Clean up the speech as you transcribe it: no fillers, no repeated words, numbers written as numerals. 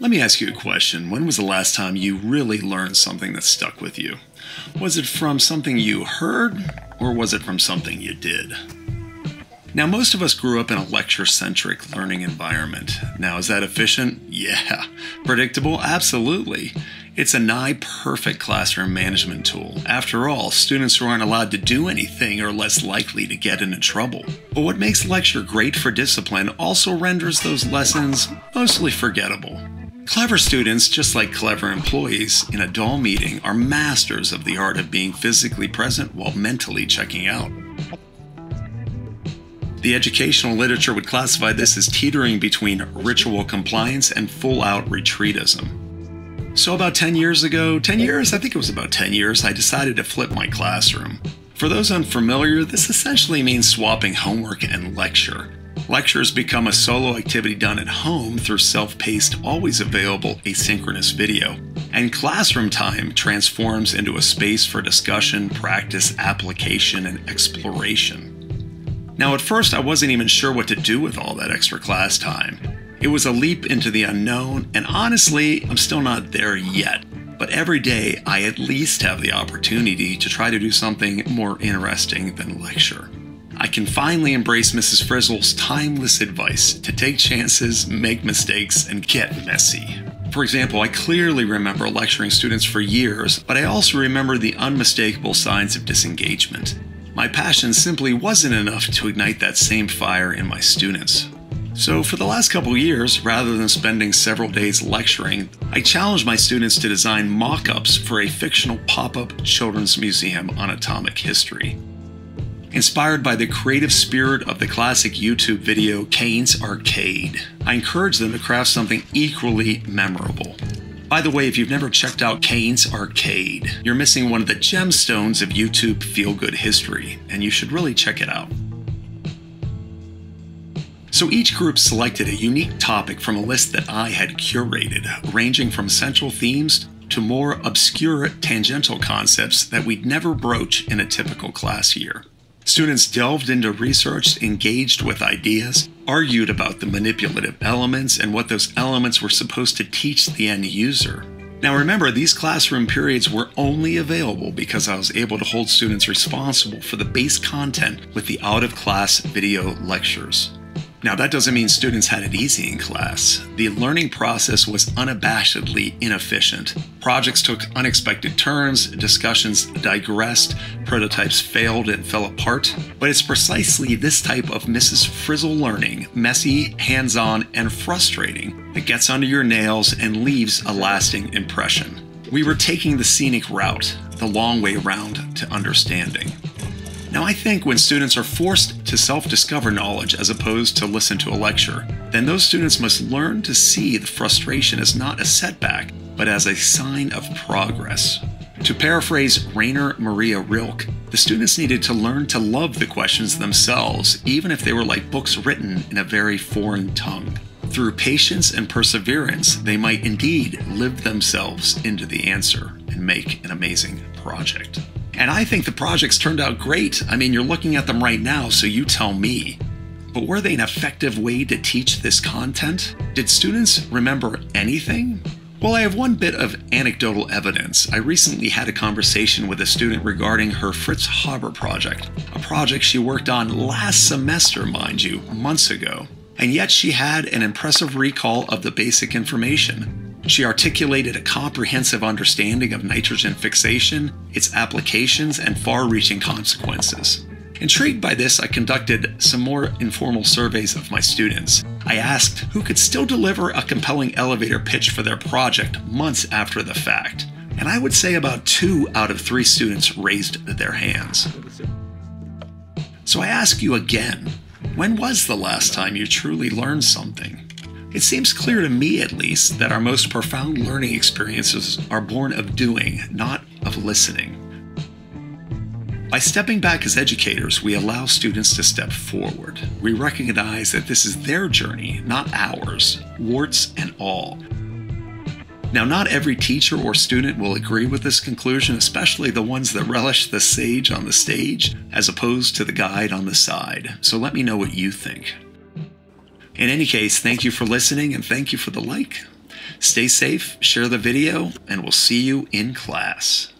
Let me ask you a question. When was the last time you really learned something that stuck with you? Was it from something you heard, or was it from something you did? Now, most of us grew up in a lecture-centric learning environment. Now, is that efficient? Yeah. Predictable? Absolutely. It's a nigh-perfect classroom management tool. After all, students who aren't allowed to do anything are less likely to get into trouble. But what makes lecture great for discipline also renders those lessons mostly forgettable. Clever students, just like clever employees in a dull meeting, are masters of the art of being physically present while mentally checking out. The educational literature would classify this as teetering between ritual compliance and full-out retreatism. So about 10 years ago, I decided to flip my classroom. For those unfamiliar, this essentially means swapping homework and lecture. Lectures become a solo activity done at home through self-paced, always available asynchronous video, and classroom time transforms into a space for discussion, practice, application, and exploration. Now, at first, I wasn't even sure what to do with all that extra class time. It was a leap into the unknown, and honestly, I'm still not there yet. But every day, I at least have the opportunity to try to do something more interesting than lecture. I can finally embrace Mrs. Frizzle's timeless advice to take chances, make mistakes, and get messy. For example, I clearly remember lecturing students for years, but I also remember the unmistakable signs of disengagement. My passion simply wasn't enough to ignite that same fire in my students. So for the last couple years, rather than spending several days lecturing, I challenged my students to design mock-ups for a fictional pop-up children's museum on atomic history. Inspired by the creative spirit of the classic YouTube video, Caine's Arcade, I encourage them to craft something equally memorable. By the way, if you've never checked out Caine's Arcade, you're missing one of the gemstones of YouTube feel-good history, and you should really check it out. So each group selected a unique topic from a list that I had curated, ranging from central themes to more obscure tangential concepts that we'd never broach in a typical class year. Students delved into research, engaged with ideas, argued about the manipulative elements and what those elements were supposed to teach the end user. Now remember, these classroom periods were only available because I was able to hold students responsible for the base content with the out-of-class video lectures. Now that doesn't mean students had it easy in class. The learning process was unabashedly inefficient. Projects took unexpected turns, discussions digressed, prototypes failed and fell apart. But it's precisely this type of Mrs. Frizzle learning, messy, hands-on, and frustrating, that gets under your nails and leaves a lasting impression. We were taking the scenic route, the long way round to understanding. Now, I think when students are forced to self-discover knowledge as opposed to listen to a lecture, then those students must learn to see the frustration as not a setback, but as a sign of progress. To paraphrase Rainer Maria Rilke, the students needed to learn to love the questions themselves, even if they were like books written in a very foreign tongue. Through patience and perseverance, they might indeed live themselves into the answer and make an amazing project. And I think the projects turned out great. I mean, you're looking at them right now, so you tell me. But were they an effective way to teach this content? Did students remember anything? Well, I have one bit of anecdotal evidence. I recently had a conversation with a student regarding her Fritz Haber project, a project she worked on last semester, mind you, months ago. And yet she had an impressive recall of the basic information. She articulated a comprehensive understanding of nitrogen fixation, its applications, and far-reaching consequences. Intrigued by this, I conducted some more informal surveys of my students. I asked who could still deliver a compelling elevator pitch for their project months after the fact, and I would say about 2 out of 3 students raised their hands. So I ask you again, when was the last time you truly learned something? It seems clear to me, at least, that our most profound learning experiences are born of doing, not of listening. By stepping back as educators, we allow students to step forward. We recognize that this is their journey, not ours, warts and all. Now, not every teacher or student will agree with this conclusion, especially the ones that relish the sage on the stage as opposed to the guide on the side. So let me know what you think. In any case, thank you for listening and thank you for the like. Stay safe, share the video, and we'll see you in class.